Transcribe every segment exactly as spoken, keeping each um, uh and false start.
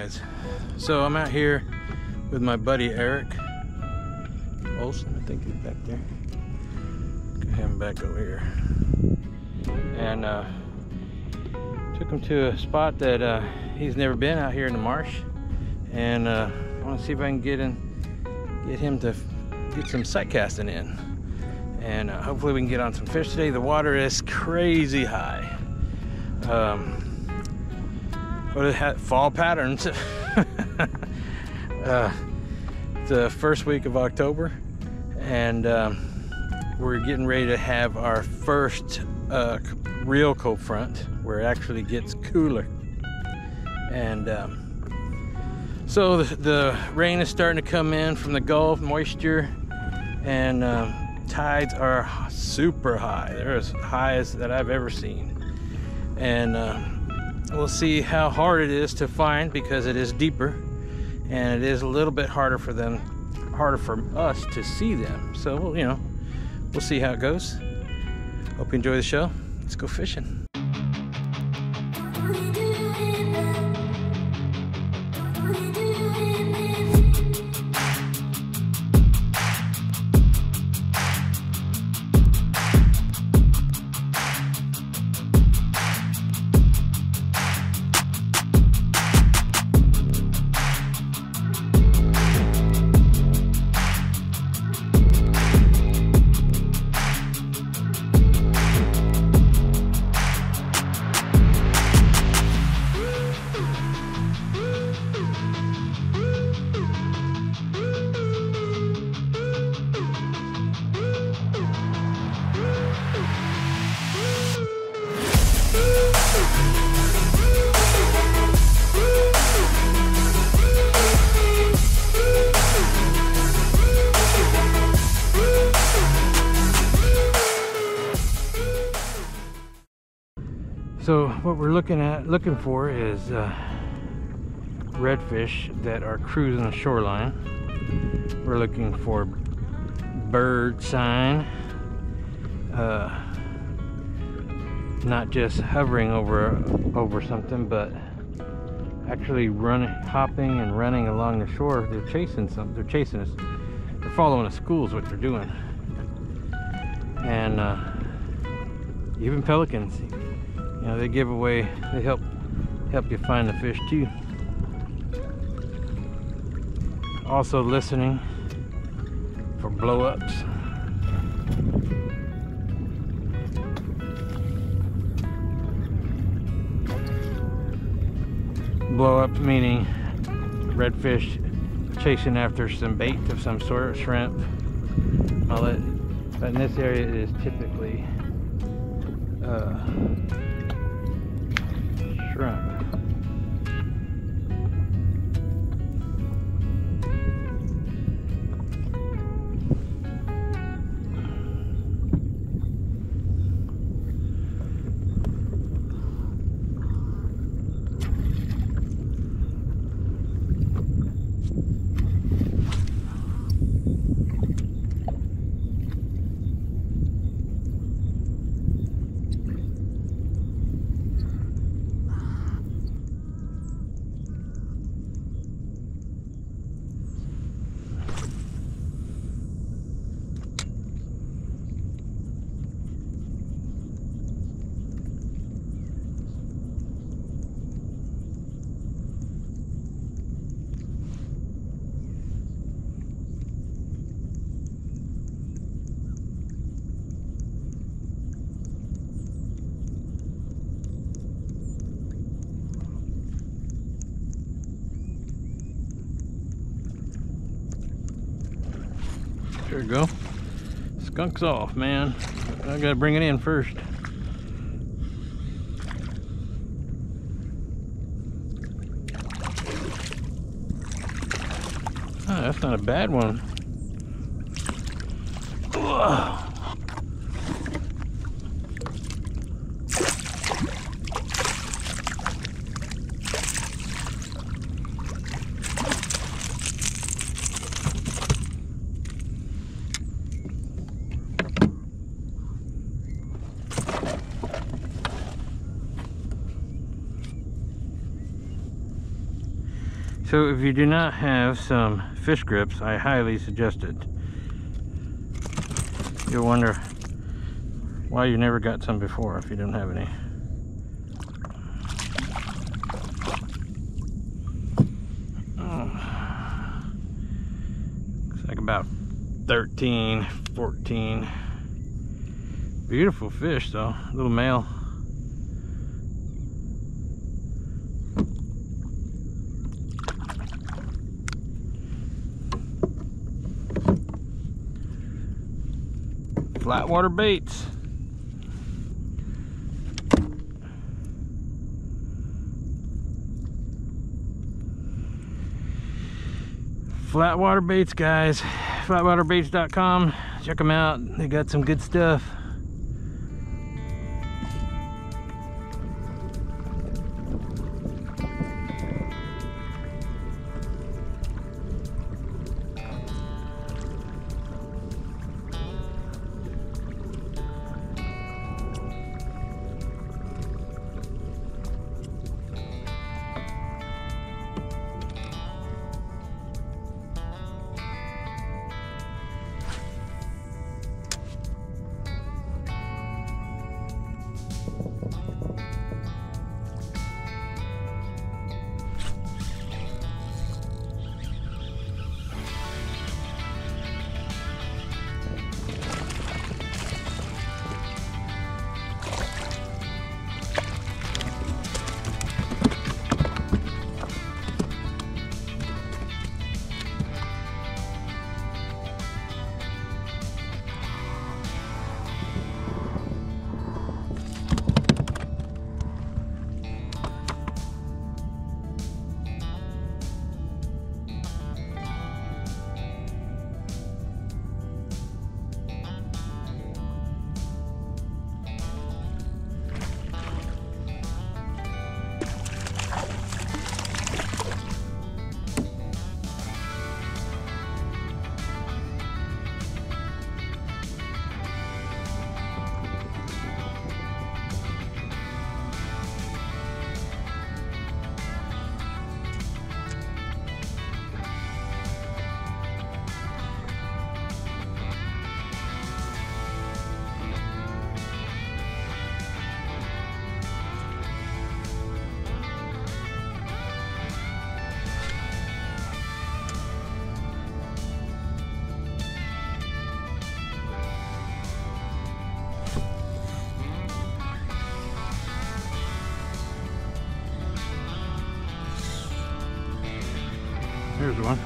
guys. So I'm out here with my buddy Eric Olsen, I think he's back there. Got him back over here. And uh, took him to a spot that uh, he's never been, out here in the marsh. And uh, I want to see if I can get in, get him to get some sight casting in. And uh, hopefully we can get on some fish today. The water is crazy high. Um, What it had, fall patterns. uh, the first week of October, and um, we're getting ready to have our first uh, real cold front where it actually gets cooler. And um, so the, the rain is starting to come in from the Gulf, moisture, and um, tides are super high. They're as high as that I've ever seen. And um, we'll see how hard it is to find, because it is deeper and it is a little bit harder for them, harder for us to see them. So, you know, we'll see how it goes. Hope you enjoy the show. Let's go fishing. So what we're looking at, looking for is uh, redfish that are cruising the shoreline. We're looking for bird sign, uh, not just hovering over over something, but actually running, hopping, and running along the shore. They're chasing something. They're chasing us. They're following us. Schools, what they're doing, and uh, even pelicans. You know, they give away, they help help you find the fish too. Also listening for blow-ups. Blow-ups meaning redfish chasing after some bait of some sort, shrimp, mullet. But in this area it is typically uh, shrimp. There we go. Skunk's off, man. I gotta bring it in first. Oh, that's not a bad one. Ugh. So if you do not have some fish grips, I highly suggest it. You'll wonder why you never got some before if you don't have any. Looks like about thirteen, fourteen. Beautiful fish though, little male. Flatwater Baits. Flatwater Baits, guys. Flatwater baits dot com. Check them out. They got some good stuff. Here's one.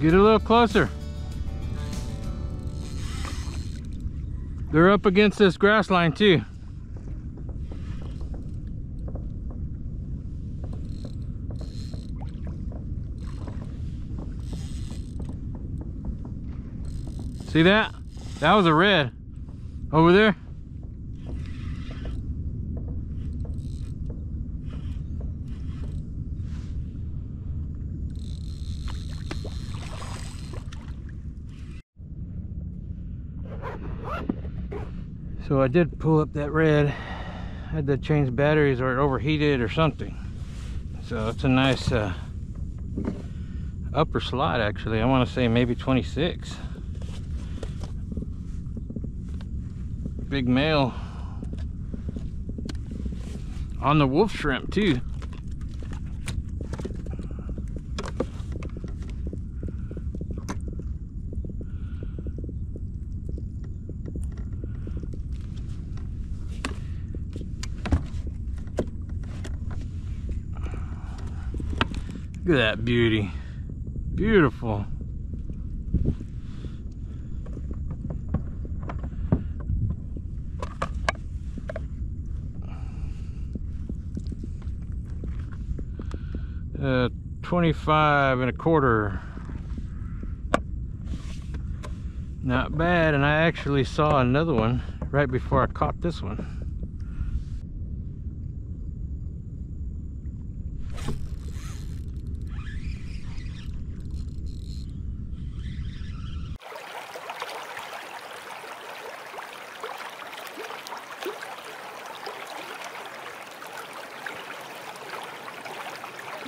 Get a little closer. They're up against this grass line too. See that? That was a red over there. So I did pull up that red. I had to change batteries or it overheated or something. So it's a nice uh, upper slot actually. I want to say maybe twenty-six. Big male. On the wolf shrimp too. Look at that beauty. Beautiful. Uh, twenty-five and a quarter. Not bad, and I actually saw another one right before I caught this one.